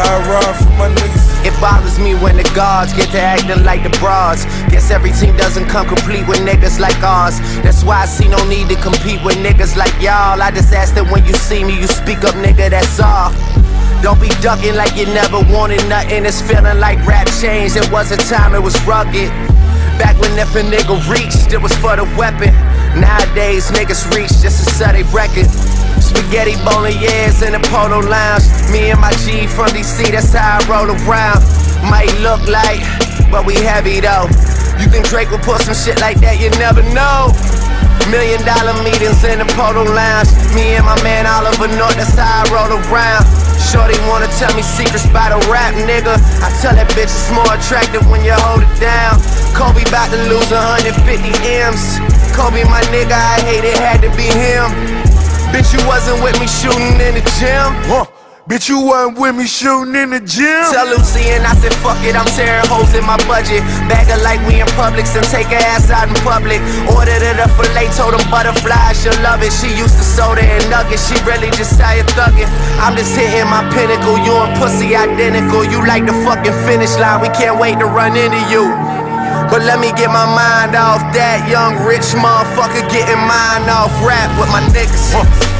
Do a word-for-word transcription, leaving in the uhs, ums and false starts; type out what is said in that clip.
I ride for my niggas. It bothers me when the guards get to acting like the bras. Guess every team doesn't come complete with niggas like ours. That's why I see no need to compete with niggas like y'all. I just ask that when you see me, you speak up, nigga, that's all. Don't be ducking like you never wanted nothing. It's feeling like rap changed. It was a time it was rugged. Back when if a nigga reached, it was for the weapon. Nowadays, niggas reach just to sell they record. Spaghetti bowling, years in the Polo Lounge. Me and my G from D C, that's how I roll around. Might look light, but we heavy though. You think Drake would pull some shit like that? You never know. Million dollar meetings in the Polo Lounge. Me and my man Oliver North, that's how I roll around. Shorty wanna tell me secrets by the rap, nigga. I tell that bitch it's more attractive when you hold it down. Kobe about to lose one hundred fifty M's. Kobe my nigga, I hate it, had to be him. Bitch, you wasn't with me shooting in the gym. Huh. Bitch, you wasn't with me shooting in the gym. Tell Lucien, I said, fuck it, I'm tearing holes in my budget. Bag her like we in Publix and take her ass out in public. Ordered her the filet, told them butterflies, she'll love it. She used to soda and nuggets, she really just tired thuggin'. I'm just hitting my pinnacle, you and pussy identical. You like the fucking finish line, we can't wait to run into you. But let me get my mind off that young rich motherfucker, getting mine off rap with my niggas. Huh.